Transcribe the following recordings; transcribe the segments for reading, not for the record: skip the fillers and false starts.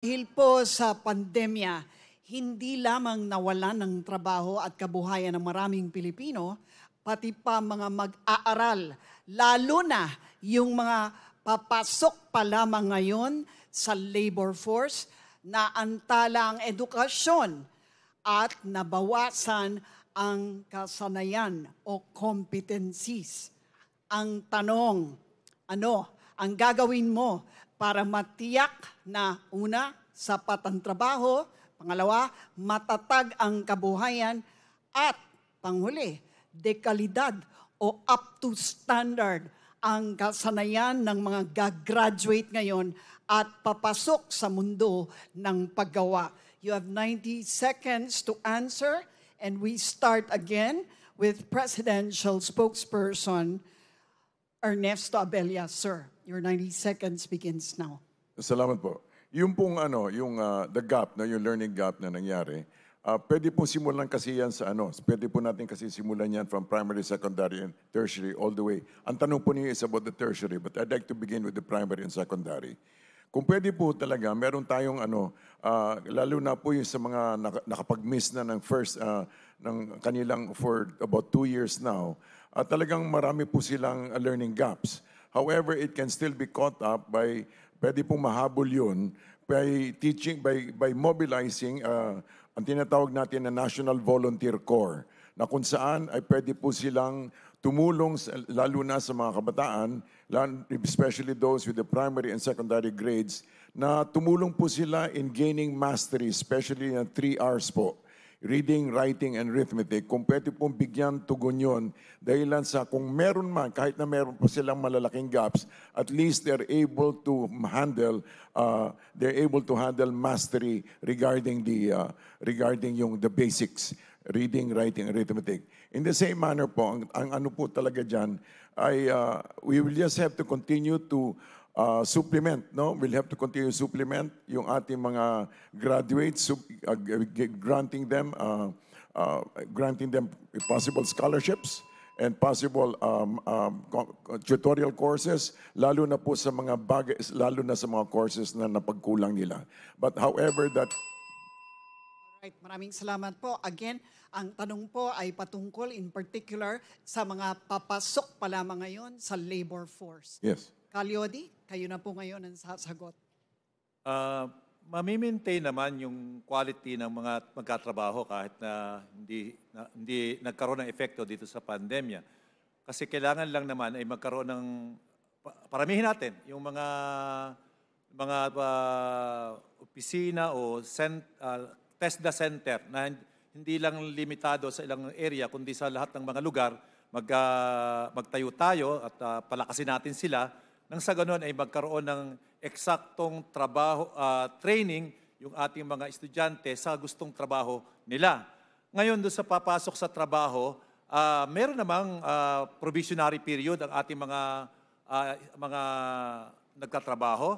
Dahil po sa pandemya, hindi lamang nawalan ng trabaho at kabuhayan ng maraming Pilipino, pati pa mga mag-aaral, lalo na yung mga papasok pa lamang ngayon sa labor force, na antala ang edukasyon at nabawasan ang kasanayan o competencies. Ang tanong, ano ang gagawin mo para matiyak na una, sapat ang trabaho, pangalawa, matatag ang kabuhayan, at panghuli, dekalidad o up to standard ang kasanayan ng mga gagraduate ngayon at papasok sa mundo ng paggawa. You have 90 seconds to answer, and we start again with presidential spokesperson Ernesto Abella. Sir, your 90 seconds begins now. Salamat po. Yung pong the gap, na yung learning gap na nangyari, pwede pong simulan kasi yan sa pwede po natin kasi simulan yan from primary, secondary, and tertiary all the way. Ang tanong po niyo is about the tertiary, but I'd like to begin with the primary and secondary. Kung pwede po talaga, meron tayong lalo na po yung sa mga nakapag-miss na ng first, ng kanilang for about 2 years now, talagang marami po silang learning gaps. However, it can still be caught up by pwede pong mahabol yun by teaching, by mobilizing ang tinatawag natin na National Volunteer Corps, na kung saan ay pwede po silang tumulong lalo na sa mga kabataan, especially those with the primary and secondary grades, na tumulong po sila in gaining mastery, especially in 3 R's po. Reading, writing, and arithmetic, kung pwede pong bigyan tugon yun, dahilan sa kung meron man, kahit na meron po silang malalaking gaps, at least they're able to handle mastery regarding the basics, reading, writing, arithmetic. In the same manner po, ang ano po talaga dyan, ay we will just have to continue to supplement, no? We'll have to continue to supplement yung ating mga graduates, granting them possible scholarships and possible tutorial courses, lalo na po sa mga courses na napagkulang nila. But however that... Alright, maraming salamat po. Again, ang tanong po ay patungkol in particular sa mga papasok pa lamang ngayon sa labor force. Yes. Kalyodi, kayo na po ngayon ang sasagot. Mamimaintain naman yung quality ng mga magkatrabaho kahit na hindi nagkaroon ng epekto dito sa pandemya. Kasi kailangan lang naman ay magkaroon ng, paramihin natin, yung mga opisina o TESDA center na hindi lang limitado sa ilang area kundi sa lahat ng mga lugar, magtayo tayo at palakasin natin sila. Nang sa ganun ay magkaroon ng eksaktong trabaho, training yung ating mga estudyante sa gustong trabaho nila. Ngayon doon sa papasok sa trabaho, meron namang probationary period ang ating mga nagtatrabaho.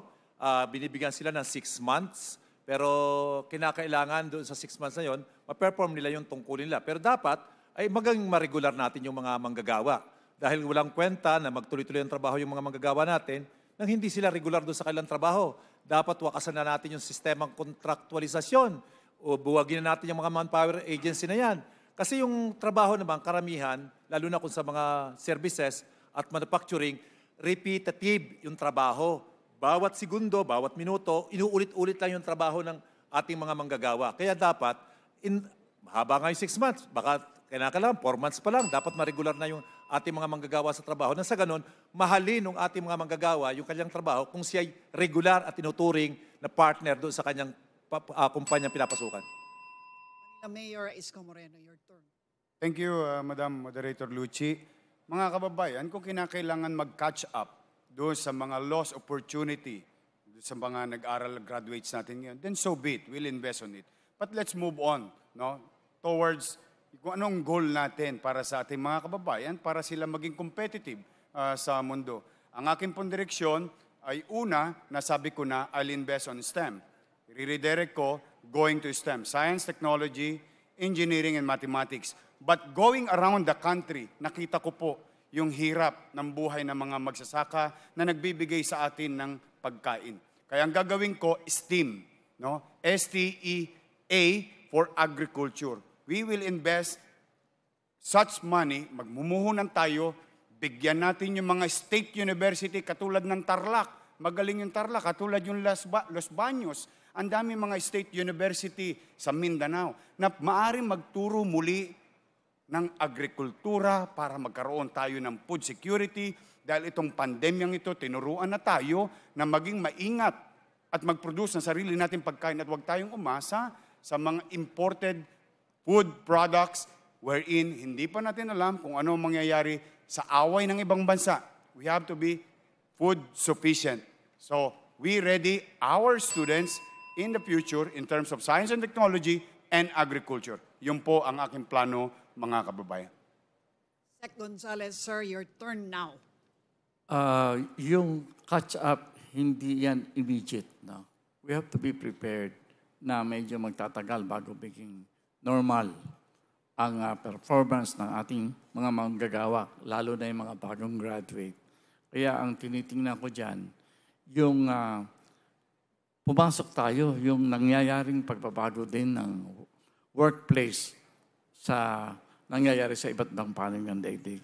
Binibigyan sila ng 6 months, pero kinakailangan doon sa 6 months na yon, ma-perform nila yung tungkulin nila. Pero dapat ay maging ma-regular natin yung mga manggagawa. Dahil walang kwenta na magtuloy-tuloy ang trabaho yung mga manggagawa natin nang hindi sila regular doon sa kanilang trabaho. Dapat wakasan na natin yung sistemang kontraktualisasyon o buwagin na natin yung mga manpower agency na yan. Kasi yung trabaho naman, karamihan, lalo na kung sa mga services at manufacturing, repetitive yung trabaho. Bawat segundo, bawat minuto, inuulit-ulit lang yung trabaho ng ating mga manggagawa. Kaya dapat, mahaba nga yung 6 months, baka kailangan 4 months pa lang, dapat ma-regular na yung ating mga manggagawa sa trabaho. Nang sa ganun, mahalin ng ating mga manggagawa yung kanyang trabaho kung siya ay regular at tinuturing na partner doon sa kanyang kumpanyang pinapasukan. Manila Mayor Isko Moreno, your turn. Thank you, Madam Moderator Lucci. Mga kababayan, kung kinakailangan mag-catch up doon sa mga lost opportunity, doon sa mga nag-aral graduates natin ngayon, then so be it, we'll invest on it. But let's move on, no? Towards kung anong goal natin para sa ating mga kababayan, para sila maging competitive sa mundo. Ang aking pondereksyon ay una, nasabi ko na, I'll invest on STEM. Re-redirect ko, going to STEM. Science, technology, engineering, and mathematics. But going around the country, nakita ko po yung hirap ng buhay ng mga magsasaka na nagbibigay sa atin ng pagkain. Kaya ang gagawin ko, STEAM. no? STEA for agriculture. We will invest such money, magmumuhunan tayo, bigyan natin yung mga state university katulad ng Tarlac. Magaling yung Tarlac, katulad yung Los Baños. Ang dami mga state university sa Mindanao na maaaring magturo muli ng agrikultura para magkaroon tayo ng food security dahil itong pandemyang ito, tinuruan na tayo na maging maingat at mag-produce ng sarili natin pagkain at huwag tayong umasa sa mga imported food products wherein hindi pa natin alam kung ano mangyayari sa away ng ibang bansa. We have to be food sufficient. So, we ready our students in the future in terms of science and technology and agriculture. Yun po ang aking plano, mga kababayan. Sec. Gonzalez, sir, your turn now. Yung catch-up, hindi yan immediate. No? We have to be prepared na medyo magtatagal bago biging normal ang performance ng ating mga manggagawa, lalo na yung mga bagong graduate. Kaya ang tinitingnan ko dyan, yung pumasok tayo, yung nangyayaring pagbabago din ng workplace sa nangyayari sa iba't ibang panig ng daigdig.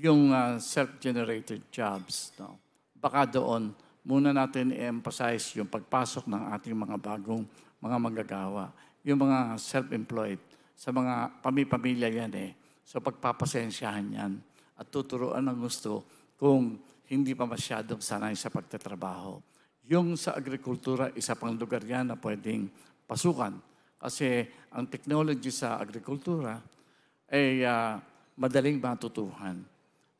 Yung self-generated jobs. No? Baka doon, muna natin i-emphasize yung pagpasok ng ating mga bagong mga manggagawa. Yung mga self-employed, sa mga pamipamilya yan eh. So pagpapasensyahan yan at tuturuan ng gusto kung hindi pa masyadong sanay sa pagtatrabaho. Yung sa agrikultura, isa pang lugar yan na pwedeng pasukan. Kasi ang technology sa agrikultura ay madaling matutuhan.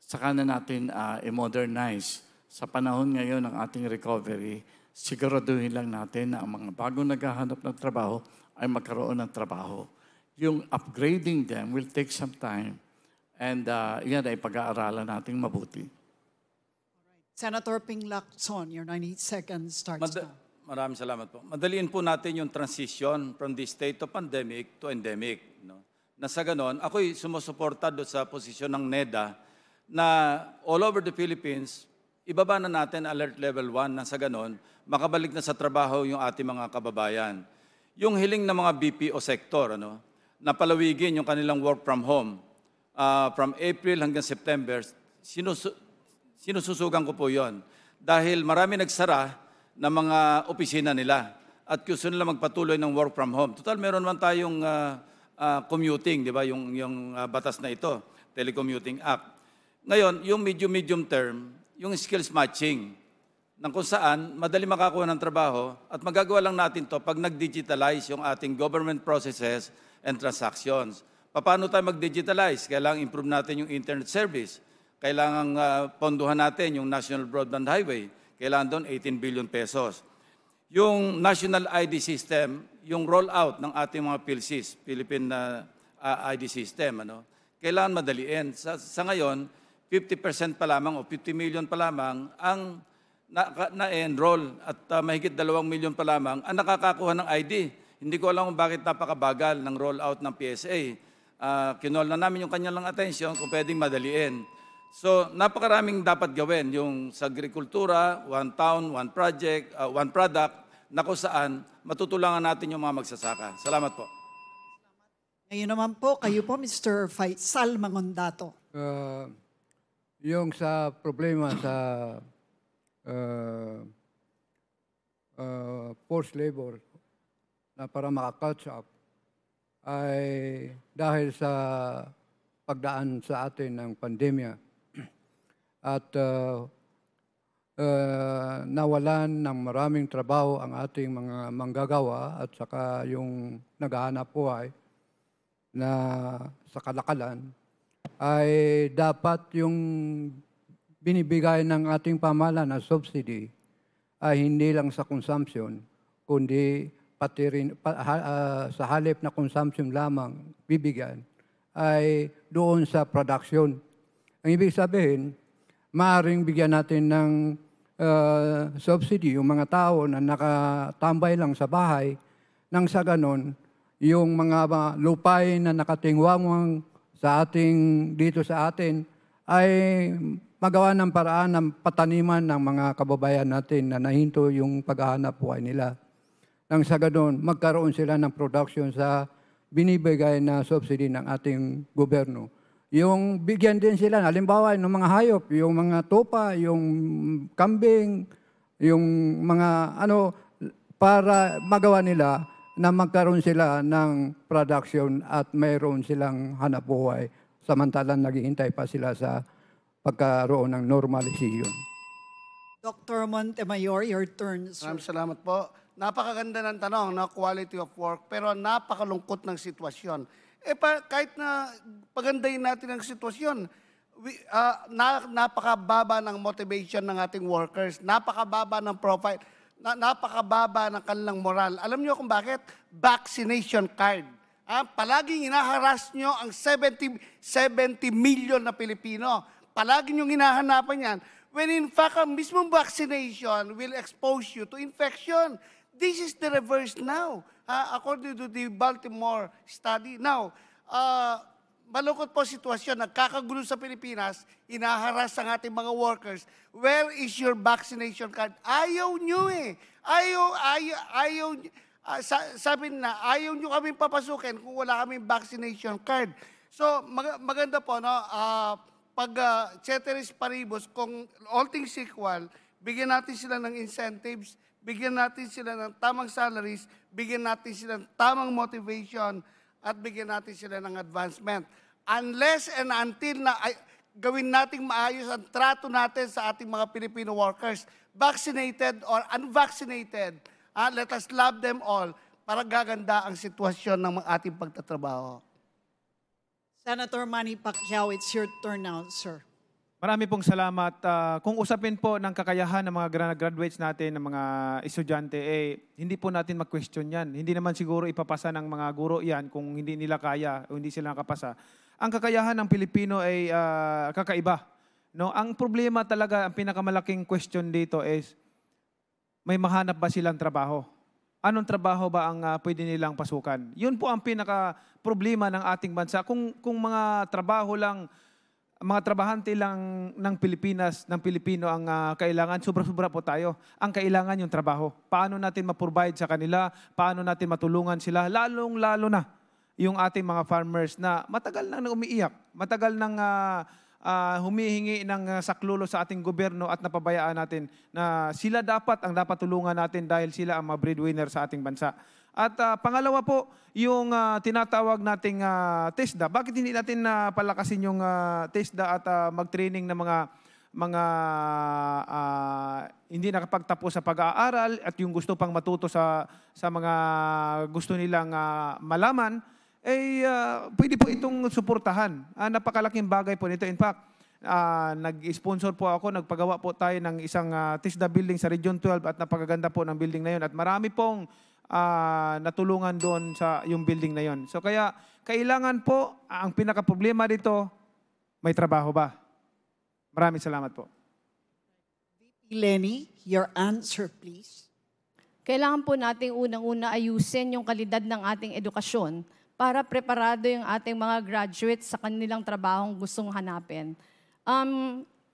Saka na natin i-modernize. Sa panahon ngayon ng ating recovery, siguraduhin lang natin na ang mga bagong naghahanap ng trabaho ay magkaroon ng trabaho. Yung upgrading them will take some time. And yan ay pag-aaralan natin mabuti. Alright. Senator Ping Lacson, your 90 seconds starts now. Maraming salamat po. Madaliin po natin yung transition from the state of pandemic to endemic. No? Na sa ganon, ako'y sumusuporta doon sa posisyon ng NEDA na all over the Philippines, ibaba na natin alert level 1 na sa ganon, makabalik na sa trabaho yung ating mga kababayan. Yung hiling ng mga BPO sector, ano? Napalawigin yung kanilang work from home. From April hanggang September, sinususugan ko po yon. Dahil marami nagsara ng mga opisina nila at gusto nila magpatuloy ng work from home. Total, meron man tayong commuting, di ba? Yung batas na ito, Telecommuting Act. Ngayon, yung medium term, yung skills matching, nang kung saan madali makakuha ng trabaho at magagawa lang natin to pag nag-digitalize yung ating government processes and transactions. Paano tayo mag-digitalize? Kailangan improve natin yung internet service. Kailangan ponduhan natin yung National Broadband Highway. Kailangan doon 18 billion pesos. Yung National ID System, yung rollout ng ating mga PILSIS, Philippine ID System, ano? Kailangan madaliin. Sa ngayon, 50% pa lamang o 50 million pa lamang ang na-enroll at mahigit 2 million pa lamang ang nakakakuha ng ID. Hindi ko alam kung bakit napakabagal ng rollout ng PSA. Kinol na namin yung kanya lang atensyon kung pwedeng madaliin. So, napakaraming dapat gawin. Yung sa agrikultura, one town, one project, one product, na kung saan matutulangan natin yung mga magsasaka. Salamat po. Ngayon naman po, kayo po, Mr. Faisal Mangondato. Yung sa problema sa forced labor, na para maka-catch up ay dahil sa pagdaan sa atin ng pandemya at nawalan ng maraming trabaho ang ating mga manggagawa at saka yung naghahanap buhay na sa kalakalan ay dapat yung binibigay ng ating pamahalaan na subsidy ay hindi lang sa consumption kundi pati rin, sa halip na consumption lamang bibigyan ay doon sa production. Ang ibig sabihin, maaaring bigyan natin ng subsidy yung mga tao na nakatambay lang sa bahay nang sa ganon yung mga lupay na nakatingwangwang sa ating, dito sa atin ay magawa ng paraan ng pataniman ng mga kababayan natin na nahinto yung paghahanap buhay nila. Nang sa ganun, magkaroon sila ng production sa binibigay na subsidy ng ating gobyerno. Yung bigyan din sila, halimbawa, ng mga hayop, yung mga tupa, yung kambing, yung mga ano, para magawa nila na magkaroon sila ng production at mayroon silang hanapbuhay samantalang naghihintay pa sila sa pagkaroon ng normalisasyon. Dr. Montemayor, your turn, sir. Salamat po. Napakaganda ng tanong na quality of work, pero napakalungkot ng sitwasyon. Kahit na pagandahin natin ang sitwasyon, napakababa ng motivation ng ating workers, napakababa ng profile, napakababa ng kanilang moral. Alam niyo kung bakit? Vaccination card. Palaging hinaharas niyo ang 70 million na Pilipino. Palaging niyong hinahanapan yan. When in fact, ang mismong vaccination will expose you to infection. This is the reverse now, according to the Baltimore study. Now, malungkot po sitwasyon, nagkakagulo sa Pilipinas, inaharas ang ating mga workers. Where is your vaccination card? Ayaw nyo eh. Sabi na, ayaw nyo kaming papasukin kung wala kaming vaccination card. So, maganda po, no? Ceteris paribus, kung all things equal, bigyan natin sila ng incentives, bigyan natin sila ng tamang salaries, bigyan natin sila ng tamang motivation, at bigyan natin sila ng advancement. Unless and until na gawin nating maayos ang trato natin sa ating mga Filipino workers, vaccinated or unvaccinated, let us love them all para gaganda ang sitwasyon ng ating pagtatrabaho. Senator Manny Pacquiao, it's your turn now, sir. Marami pong salamat. Kung usapin po ng kakayahan ng mga graduates natin, ng mga estudyante, hindi po natin mag-question yan. Hindi naman siguro ipapasa ng mga guro yan kung hindi nila kaya o hindi sila nakapasa. Ang kakayahan ng Pilipino ay kakaiba. No? Ang problema talaga, ang pinakamalaking question dito is, may mahanap ba silang trabaho? Anong trabaho ba ang pwede nilang pasukan? Yun po ang pinaka-problema ng ating bansa. Kung mga trabaho lang, mga trabahante lang ng Pilipinas, ng Pilipino ang kailangan, sobra-sobra po tayo. Ang kailangan yung trabaho. Paano natin ma-provide sa kanila? Paano natin matulungan sila? Lalong-lalo na yung ating mga farmers na matagal nang umiiyak, matagal nang humihingi ng saklulo sa ating gobyerno at napabayaan natin na sila dapat tulungan natin dahil sila ang mga breadwinner sa ating bansa. At pangalawa po, yung tinatawag nating TESDA. Bakit hindi natin palakasin yung TESDA at mag-training ng mga hindi nakapagtapos sa pag-aaral at yung gusto pang matuto sa mga gusto nilang malaman? Pwede po itong suportahan. Napakalaking bagay po nito. In fact, nag-sponsor po ako, nagpagawa po tayo ng isang TESDA building sa Region 12 at napakaganda po ng building na yun. At marami pong natulungan doon sa yung building na yun. So kaya, kailangan po, ang pinaka-problema dito, may trabaho ba? Maraming salamat po. Lenny, your answer please. Kailangan po nating unang-una ayusin yung kalidad ng ating edukasyon para preparado yung ating mga graduates sa kanilang trabahong gustong hanapin.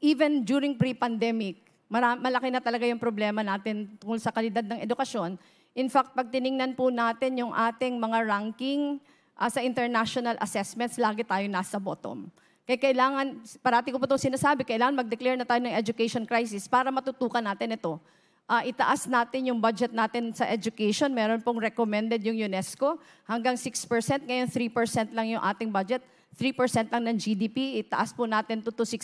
Even during pre-pandemic, malaki na talaga yung problema natin tungkol sa kalidad ng edukasyon. In fact, pag tiningnan po natin yung ating mga ranking sa international assessments, lagi tayo nasa bottom. Kaya kailangan, parati ko po itong sinasabi, kailangan mag-declare na tayo ng education crisis para matutukan natin ito. Itaas natin yung budget natin sa education. Meron pong recommended yung UNESCO. Hanggang 6%, ngayon 3% lang yung ating budget. 3% lang ng GDP. Itaas po natin to 6%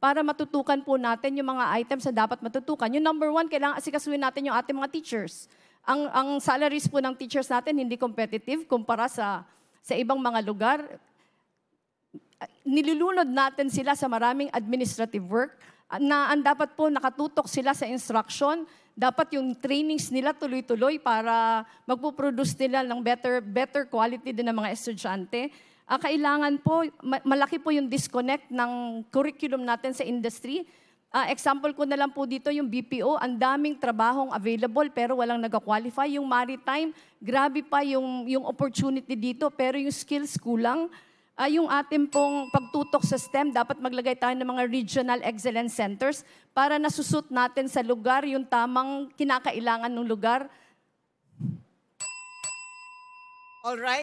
para matutukan po natin yung mga items na dapat matutukan. Yung number 1, kailangan asikasuhin natin yung ating mga teachers. Ang salaries po ng teachers natin hindi competitive kumpara sa ibang mga lugar. Nilulunod natin sila sa maraming administrative work na ang dapat po nakatutok sila sa instruction, dapat yung trainings nila tuloy-tuloy para magpo-produce nila ng better quality din ng mga estudyante. Kailangan po, malaki po yung disconnect ng curriculum natin sa industry. Example ko na lang po dito yung BPO, ang daming trabahong available pero walang nag-qualify. Yung maritime, grabe pa yung opportunity dito pero yung skills kulang. Yung ating pong pagtutok sa STEM, dapat maglagay tayo ng mga regional excellence centers para nasusut natin sa lugar yung tamang kinakailangan ng lugar. All right?